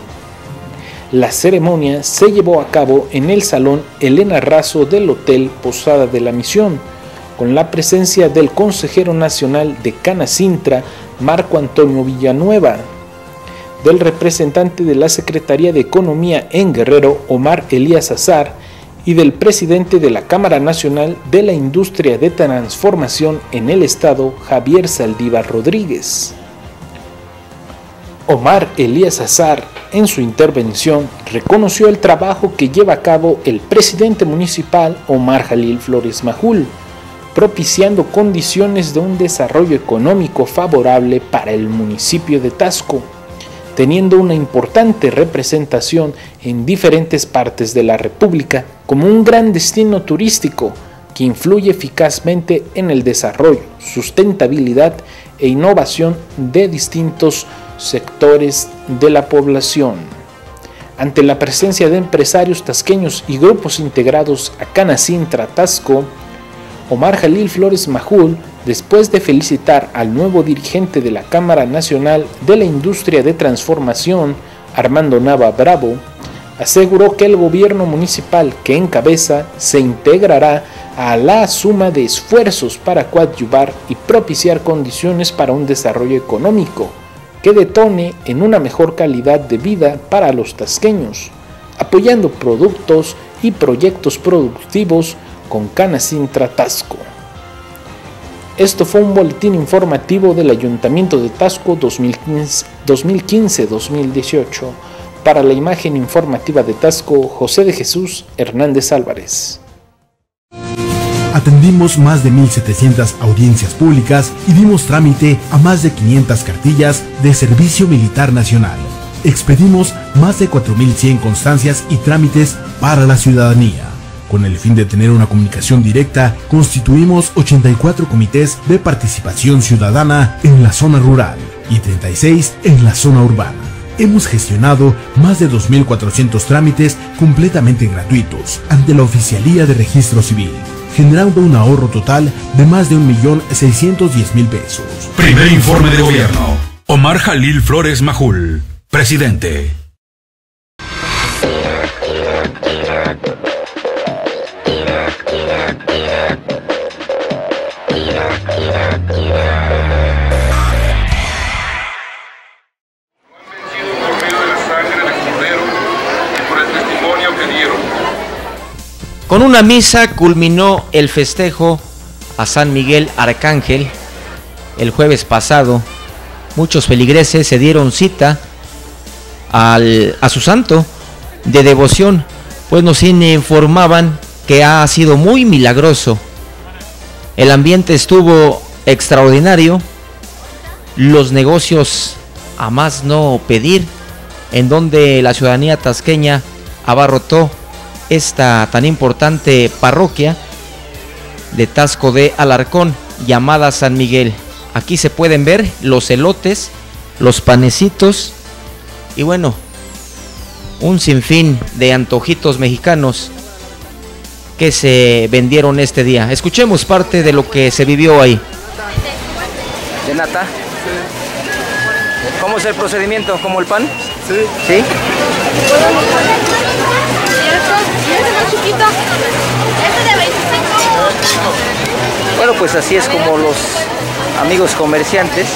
La ceremonia se llevó a cabo en el Salón Elena Razo del Hotel Posada de la Misión, con la presencia del consejero nacional de CANACINTRA, Marco Antonio Villanueva, del representante de la Secretaría de Economía en Guerrero, Omar Elías Azar, y del presidente de la Cámara Nacional de la Industria de Transformación en el Estado, Javier Saldívar Rodríguez. Omar Elías Azar, en su intervención, reconoció el trabajo que lleva a cabo el presidente municipal Omar Jalil Flores Majul, propiciando condiciones de un desarrollo económico favorable para el municipio de Taxco, teniendo una importante representación en diferentes partes de la República como un gran destino turístico que influye eficazmente en el desarrollo, sustentabilidad e innovación de distintos sectores de la población. Ante la presencia de empresarios taxqueños y grupos integrados a CANACINTRA Taxco, Omar Jalil Flores Majul, después de felicitar al nuevo dirigente de la Cámara Nacional de la Industria de Transformación, Armando Nava Bravo, aseguró que el gobierno municipal que encabeza se integrará a la suma de esfuerzos para coadyuvar y propiciar condiciones para un desarrollo económico que detone en una mejor calidad de vida para los taxqueños, apoyando productos y proyectos productivos con CANACINTRA Taxco. Esto fue un boletín informativo del Ayuntamiento de Taxco 2015-2018. Para la imagen informativa de Taxco, José de Jesús Hernández Álvarez. Atendimos más de 1,700 audiencias públicas y dimos trámite a más de 500 cartillas de Servicio Militar Nacional. Expedimos más de 4,100 constancias y trámites para la ciudadanía. Con el fin de tener una comunicación directa, constituimos 84 comités de participación ciudadana en la zona rural y 36 en la zona urbana. Hemos gestionado más de 2,400 trámites completamente gratuitos ante la Oficialía de Registro Civil, generando un ahorro total de más de 1.610.000 pesos. Primer informe de gobierno. Omar Jalil Flores Majul, presidente. Con una misa culminó el festejo a San Miguel Arcángel el jueves pasado. Muchos feligreses se dieron cita a su santo de devoción, pues nos informaban que ha sido muy milagroso. El ambiente estuvo extraordinario, los negocios a más no pedir, en donde la ciudadanía taxqueña abarrotó esta tan importante parroquia de Taxco de Alarcón, llamada San Miguel. Aquí se pueden ver los elotes, los panecitos y bueno, un sinfín de antojitos mexicanos que se vendieron este día. Escuchemos parte de lo que se vivió ahí. ¿De nata? Sí. ¿Cómo es el procedimiento? ¿Como el pan? Sí. ¿Sí? Bueno, pues así es como los amigos comerciantes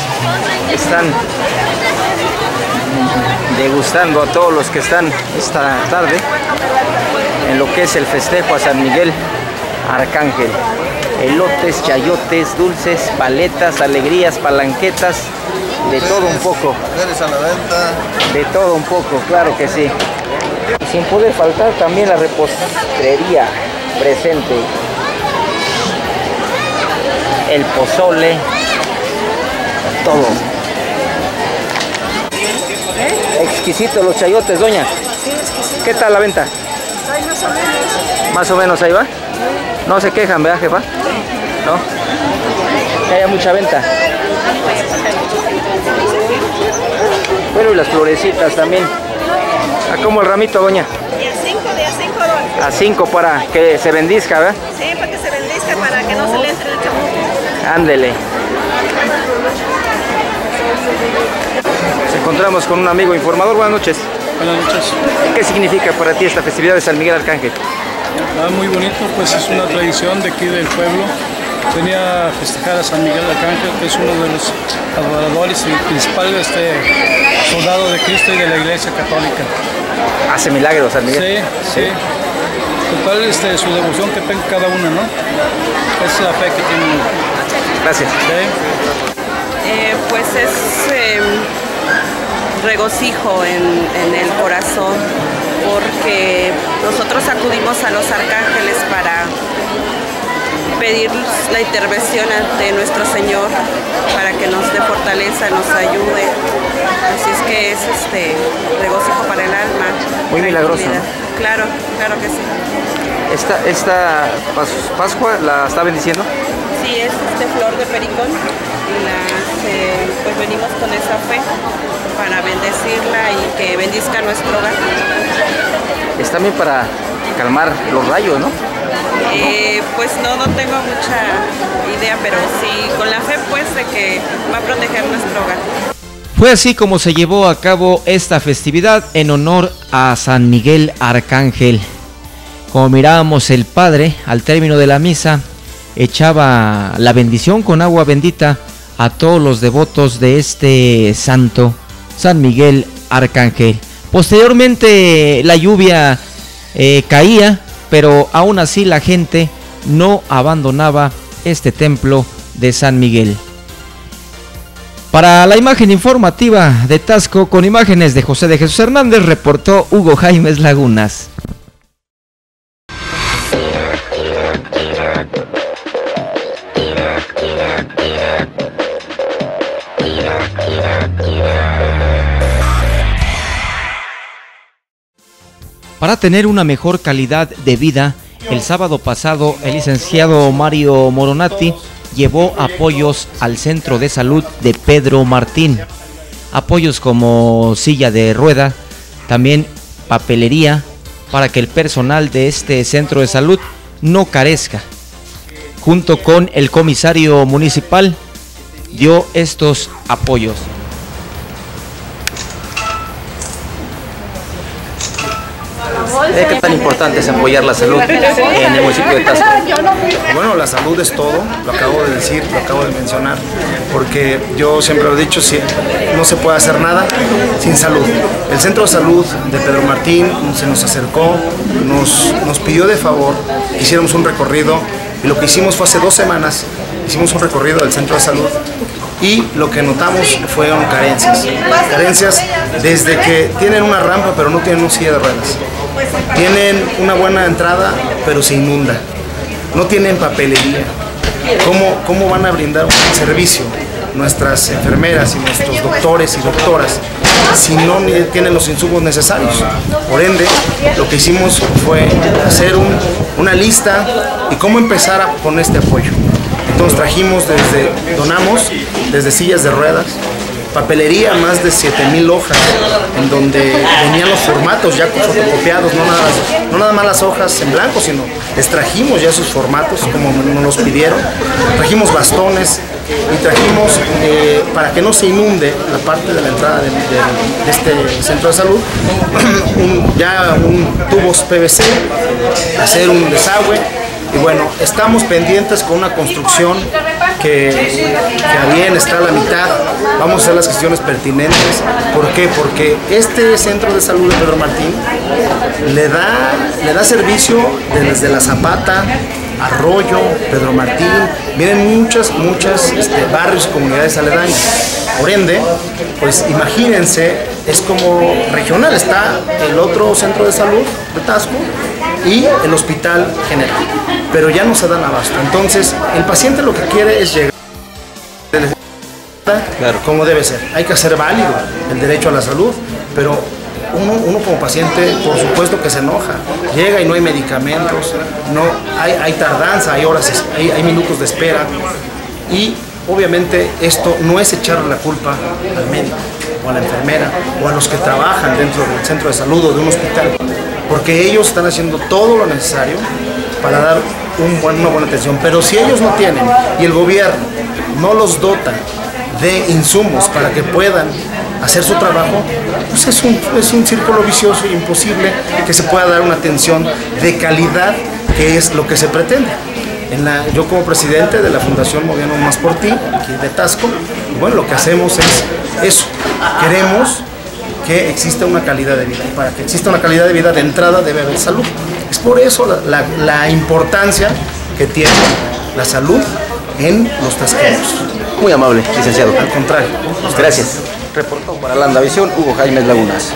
están degustando a todos los que están esta tarde en lo que es el festejo a San Miguel Arcángel. Elotes, chayotes, dulces, paletas, alegrías, palanquetas, de todo un poco. De todo un poco, claro que sí. Sin poder faltar también la repostería presente, el pozole, todo. Exquisito los chayotes, doña. ¿Qué tal la venta? Más o menos. ¿Más o menos ahí va? No se quejan, ¿verdad, jefa? No. Que haya mucha venta. Bueno, y las florecitas también. ¿A cómo el ramito, doña? Y a 5, de a 5 dólares. A 5 para que se bendizca, ¿verdad? Sí, para que se bendizca, para que no se le entre el chamuco. Ándele. Nos encontramos con un amigo informador. Buenas noches. Buenas noches. ¿Qué significa para ti esta festividad de San Miguel Arcángel? Ah, muy bonito, pues es una tradición de aquí del pueblo. Venía a festejar a San Miguel Arcángel, que es uno de los adoradores y principales de este soldado de Cristo y de la Iglesia Católica. Hace milagros San Miguel. Sí, sí. Total, su devoción que tenga cada uno, ¿no? Esa es la fe que tiene uno. Gracias. Sí. Pues es regocijo en el corazón, porque nosotros acudimos a los arcángeles para pedir la intervención ante nuestro Señor para que nos dé fortaleza, nos ayude. Así es que es regocijo para el alma. Muy milagroso, ¿no? Claro, claro que sí. ¿Esta Pascua la está bendiciendo? Sí, es flor de pericón. Pues venimos con esa fe para bendecirla y que bendizca nuestro hogar. Es también para calmar los rayos, ¿no? Pues no tengo mucha idea, pero sí, con la fe pues de que va a proteger nuestro hogar. Fue así como se llevó a cabo esta festividad en honor a San Miguel Arcángel. Como mirábamos, el padre, al término de la misa, echaba la bendición con agua bendita a todos los devotos de este santo, San Miguel Arcángel. Posteriormente la lluvia caía, pero aún así la gente no abandonaba este templo de San Miguel. Para la imagen informativa de Taxco, con imágenes de José de Jesús Hernández, reportó Hugo Jaimes Lagunas. Para tener una mejor calidad de vida, el sábado pasado el licenciado Mario Moronatti llevó apoyos al Centro de Salud de Pedro Martín. Apoyos como silla de rueda, también papelería, para que el personal de este centro de salud no carezca. Junto con el comisario municipal dio estos apoyos. ¿Qué tan importante es apoyar la salud en el municipio de Taxco? Bueno, la salud es todo, lo acabo de decir, lo acabo de mencionar, porque yo siempre lo he dicho, no se puede hacer nada sin salud. El Centro de Salud de Pedro Martín se nos acercó, nos pidió de favor que hiciéramos un recorrido, y lo que hicimos fue hace 2 semanas, hicimos un recorrido del Centro de Salud, y lo que notamos fueron carencias. Carencias desde que tienen una rampa pero no tienen una silla de ruedas. Tienen una buena entrada pero se inunda. No tienen papelería. ¿Cómo van a brindar un servicio nuestras enfermeras y nuestros doctores y doctoras si no tienen los insumos necesarios? Por ende, lo que hicimos fue hacer una lista y cómo empezar a poner este apoyo. Entonces donamos desde sillas de ruedas, papelería, más de 7000 hojas, en donde venían los formatos ya fotocopiados, no nada más las hojas en blanco, sino extrajimos ya sus formatos como nos los pidieron, trajimos bastones y trajimos, para que no se inunde la parte de la entrada de este centro de salud, tubos PVC, hacer un desagüe. Y bueno, estamos pendientes con una construcción que a bien está a la mitad. Vamos a hacer las gestiones pertinentes. ¿Por qué? Porque este centro de salud de Pedro Martín le da servicio desde la Zapata, Arroyo, Pedro Martín. Vienen muchas barrios, comunidades aledañas. Por ende, pues imagínense, es como regional. Está el otro centro de salud de Taxco y el hospital general, pero ya no se dan abasto. Entonces el paciente lo que quiere es llegar, claro, como debe ser. Hay que hacer válido el derecho a la salud, pero uno como paciente, por supuesto que se enoja, llega y no hay medicamentos, no hay tardanza, hay horas, hay minutos de espera, y obviamente esto no es echarle la culpa al médico o a la enfermera o a los que trabajan dentro del centro de salud o de un hospital, porque ellos están haciendo todo lo necesario para dar una buena atención. Pero si ellos no tienen y el gobierno no los dota de insumos para que puedan hacer su trabajo, pues es un círculo vicioso e imposible que se pueda dar una atención de calidad, que es lo que se pretende. Yo como presidente de la Fundación Moviendo Más por Ti, aquí de Taxco, bueno, lo que hacemos es eso. Queremos que exista una calidad de vida. Y para que exista una calidad de vida, de entrada debe haber salud. Es por eso la importancia que tiene la salud en los taxqueños. Muy amable, licenciado. Al contrario. Pues gracias. Reportó para Landavisión, Hugo Jaime Lagunas.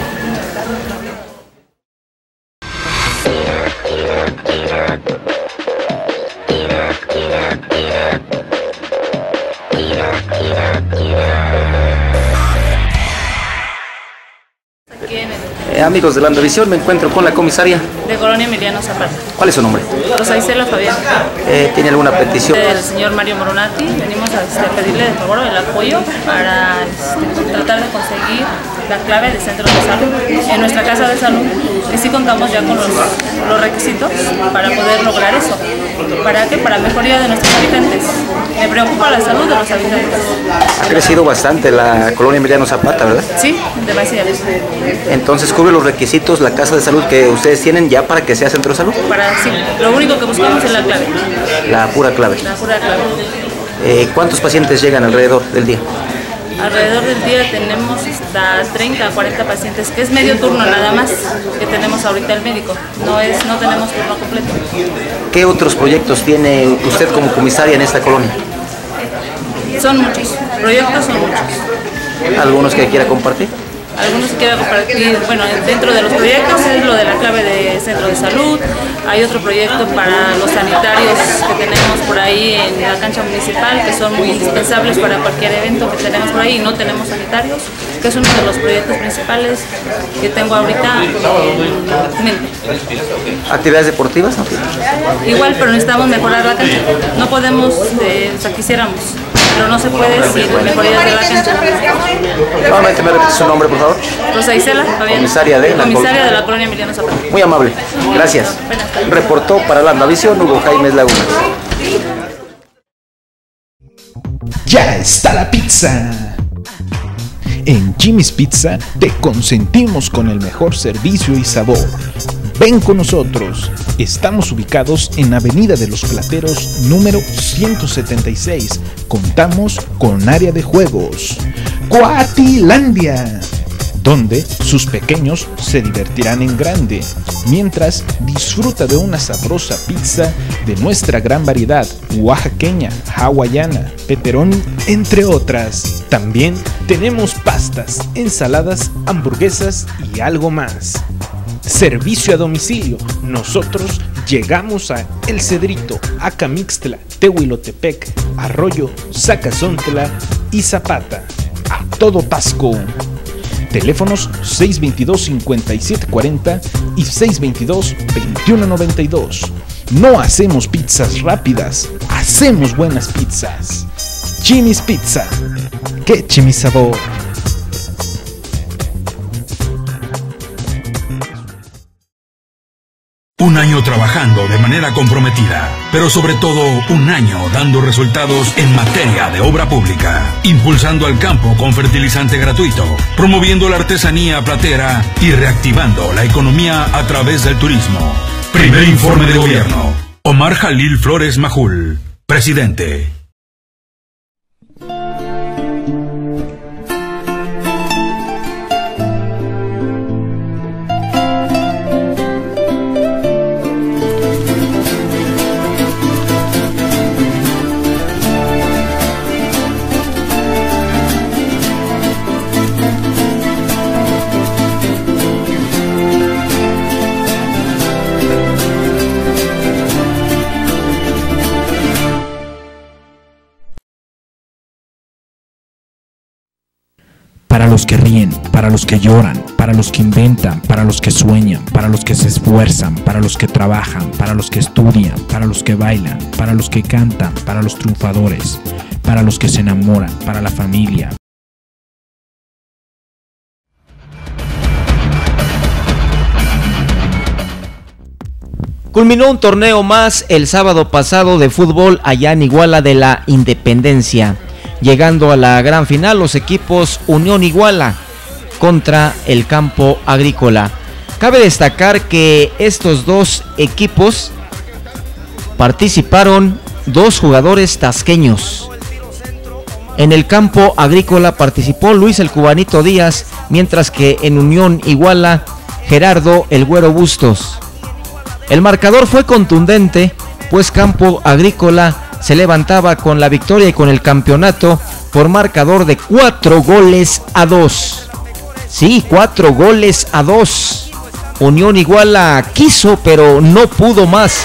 Amigos de Landavisión, me encuentro con la comisaria de Colonia Emiliano Zapata. ¿Cuál es su nombre? Rosa Isela Fabián. ¿Tiene alguna petición? Del señor Mario Moronatti. Venimos a pedirle de favor el apoyo para tratar de conseguir la clave del centro de salud. En nuestra casa de salud, que sí contamos ya con los requisitos para poder lograr eso. ¿Para qué? Para mejoría de nuestros habitantes. Me preocupa la salud de los habitantes. Ha crecido bastante la Colonia Emiliano Zapata, ¿verdad? Sí, demasiado. Entonces, ¿cubre los requisitos la casa de salud que ustedes tienen ya para que sea centro de salud? Sí, lo único que buscamos es la clave. La pura clave. La pura clave. ¿Cuántos pacientes llegan alrededor del día? Alrededor del día tenemos hasta 30 a 40 pacientes, que es medio turno nada más que tenemos ahorita el médico. No tenemos turno completo. ¿Qué otros proyectos tiene usted como comisaria en esta colonia? Son muchos, proyectos son muchos. ¿Algunos que quiera compartir? Algunos que quieran compartir, bueno, dentro de los proyectos es lo de la clave de centro de salud. Hay otro proyecto para los sanitarios que tenemos por ahí en la cancha municipal, que son muy indispensables para cualquier evento que tenemos por ahí. No tenemos sanitarios, que es uno de los proyectos principales que tengo ahorita en mente. ¿Actividades deportivas? Igual, pero necesitamos mejorar la cancha. No podemos, o sea, quisiéramos, pero no se puede decir mejoría de la cancha. Nuevamente me repite su nombre, por favor. Rosa Isela Fabián, comisaria de la Colonia Emiliano Zapata. Muy amable, gracias. Reportó para Landavisión, Hugo Jaime Lagunas. Ya está la pizza. En Jimmy's Pizza te consentimos con el mejor servicio y sabor. Ven con nosotros. Estamos ubicados en Avenida de los Plateros número 176. Contamos con área de juegos. Cuatilandia, donde sus pequeños se divertirán en grande, mientras disfruta de una sabrosa pizza de nuestra gran variedad, oaxaqueña, hawaiana, pepperoni, entre otras. También tenemos pastas, ensaladas, hamburguesas y algo más. Servicio a domicilio. Nosotros llegamos a El Cedrito, Acamixtla, Tehuilotepec, Arroyo, Zacazontla y Zapata. A todo Taxco. Teléfonos 622-5740 y 622-2192. No hacemos pizzas rápidas, hacemos buenas pizzas. Jimmy's Pizza. ¡Qué Jimmy's sabor! Un año trabajando de manera comprometida, pero sobre todo un año dando resultados en materia de obra pública, impulsando al campo con fertilizante gratuito, promoviendo la artesanía platera y reactivando la economía a través del turismo. Primer informe de gobierno. Omar Jalil Flores Majul, presidente. Para los que ríen, para los que lloran, para los que inventan, para los que sueñan, para los que se esfuerzan, para los que trabajan, para los que estudian, para los que bailan, para los que cantan, para los triunfadores, para los que se enamoran, para la familia. Culminó un torneo más el sábado pasado de fútbol allá en Iguala de la Independencia, llegando a la gran final los equipos Unión Iguala contra el Campo Agrícola. Cabe destacar que estos dos equipos participaron dos jugadores taxqueños. En el Campo Agrícola participó Luis el Cubanito Díaz, mientras que en Unión Iguala, Gerardo el Güero Bustos. El marcador fue contundente, pues Campo Agrícola se levantaba con la victoria y con el campeonato por marcador de 4-2. Sí, 4-2. Unión Iguala quiso, pero no pudo más.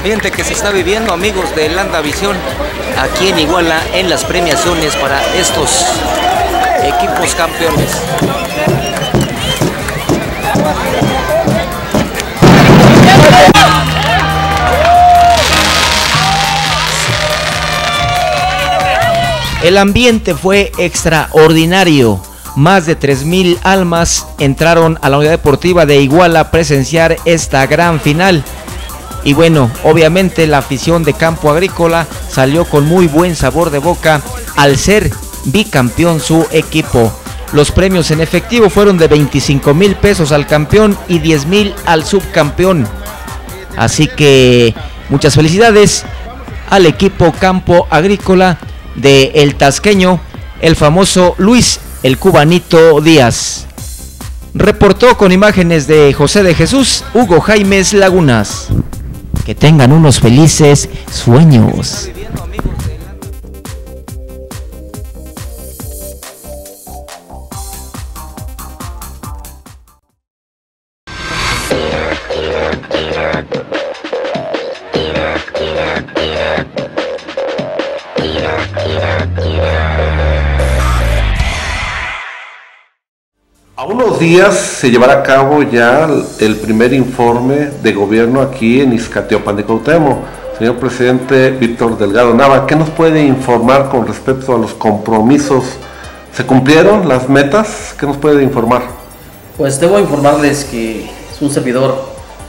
Ambiente que se está viviendo, amigos de Landavisión, aquí en Iguala, en las premiaciones para estos equipos campeones. El ambiente fue extraordinario. Más de 3,000 almas entraron a la unidad deportiva de Iguala a presenciar esta gran final. Y bueno, obviamente la afición de Campo Agrícola salió con muy buen sabor de boca al ser bicampeón su equipo. Los premios en efectivo fueron de 25,000 pesos al campeón y 10,000 al subcampeón. Así que muchas felicidades al equipo Campo Agrícola de el taxqueño, el famoso Luis el Cubanito Díaz. Reportó con imágenes de José de Jesús, Hugo Jaimes Lagunas. Que tengan unos felices sueños. A unos días se llevará a cabo ya el primer informe de gobierno aquí en Iztaccíhuapan de Cuauhtémoc. Señor presidente Víctor Delgado Nava, ¿qué nos puede informar con respecto a los compromisos? ¿Se cumplieron las metas? ¿Qué nos puede informar? Pues debo informarles que es un servidor,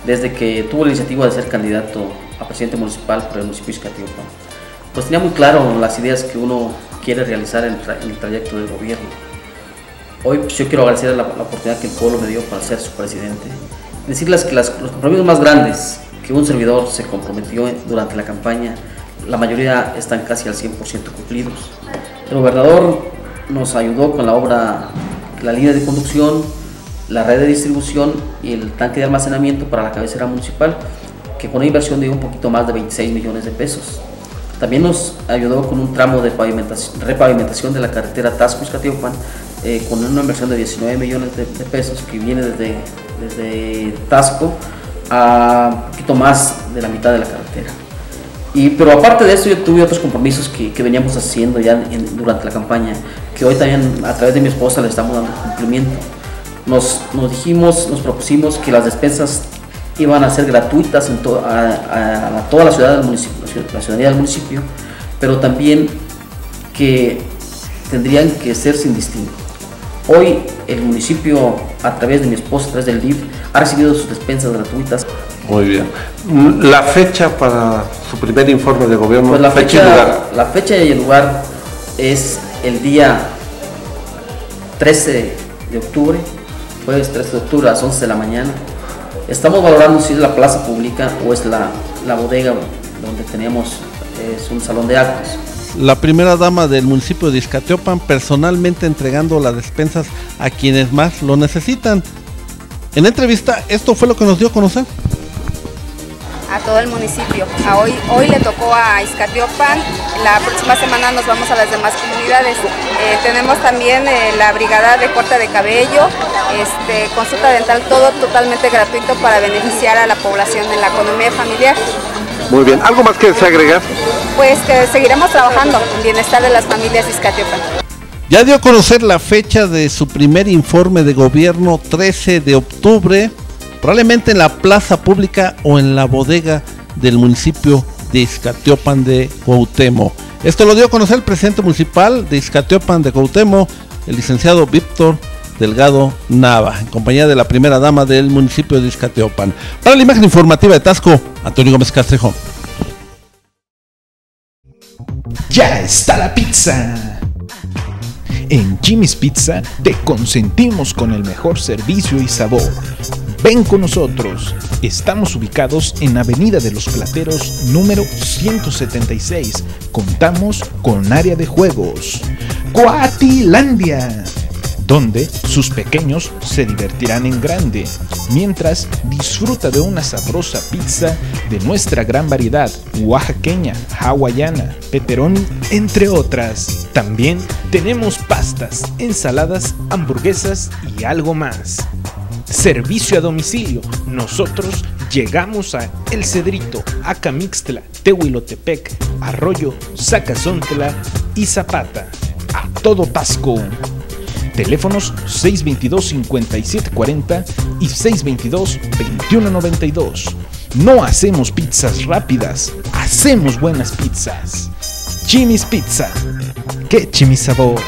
desde que tuvo la iniciativa de ser candidato a presidente municipal por el municipio de Iztaccíhuapan, pues tenía muy claro las ideas que uno quiere realizar en el trayecto del gobierno. Hoy pues, yo quiero agradecer la oportunidad que el pueblo me dio para ser su presidente. Decirles que los compromisos más grandes que un servidor se comprometió durante la campaña, la mayoría están casi al 100% cumplidos. El gobernador nos ayudó con la obra, la línea de conducción, la red de distribución y el tanque de almacenamiento para la cabecera municipal, que con una inversión de un poquito más de 26 millones de pesos. También nos ayudó con un tramo de repavimentación de la carretera Taxco-Iztaccíhuapan, con una inversión de 19 millones de pesos que viene desde Taxco a un poquito más de la mitad de la carretera. Pero aparte de eso yo tuve otros compromisos que veníamos haciendo ya durante la campaña, que hoy también a través de mi esposa le estamos dando cumplimiento. Nos propusimos que las despensas iban a ser gratuitas a toda la ciudad del municipio, la ciudadanía del municipio, pero también que tendrían que ser sin distingo. Hoy el municipio, a través de mi esposa, a través del DIF, ha recibido sus despensas gratuitas. Muy bien. ¿La fecha para su primer informe de gobierno? Pues la fecha y lugar. La fecha y el lugar es el día 13 de octubre, jueves 13 de octubre a las 11 de la mañana. Estamos valorando si es la plaza pública o es la bodega donde tenemos un salón de actos. La primera dama del municipio de Iztaccíhuapan personalmente entregando las despensas a quienes más lo necesitan. En entrevista, esto fue lo que nos dio a conocer. A todo el municipio. Hoy le tocó a Iztaccíhuapan, la próxima semana nos vamos a las demás comunidades. Tenemos también la brigada de corte de cabello, consulta dental, todo totalmente gratuito para beneficiar a la población en la economía familiar. Muy bien, ¿algo más que se agrega? Pues que seguiremos trabajando en bienestar de las familias de Iztaccíhuapan. Ya dio a conocer la fecha de su primer informe de gobierno, 13 de octubre, probablemente en la plaza pública o en la bodega del municipio de Izcatiopan de Cuauhtémoc. Esto lo dio a conocer el presidente municipal de Izcatiopan de Cuauhtémoc, el licenciado Víctor Delgado Nava, en compañía de la primera dama del municipio de Izcatiopan. Para la imagen informativa de Taxco, Antonio Gómez Castrejón. Ya está la pizza. En Jimmy's Pizza te consentimos con el mejor servicio y sabor. Ven con nosotros. Estamos ubicados en Avenida de los Plateros número 176. Contamos con área de juegos. Cuatilandia, donde sus pequeños se divertirán en grande, mientras disfruta de una sabrosa pizza de nuestra gran variedad, oaxaqueña, hawaiana, pepperoni, entre otras. También tenemos pastas, ensaladas, hamburguesas y algo más. Servicio a domicilio, nosotros llegamos a El Cedrito, Acamixtla, Tehuilotepec, Arroyo, Zacazontla y Zapata. A todo Taxco. Teléfonos 622-5740 y 622-2192. No hacemos pizzas rápidas, hacemos buenas pizzas. Jimmy's Pizza. ¡Qué Jimmy's sabor!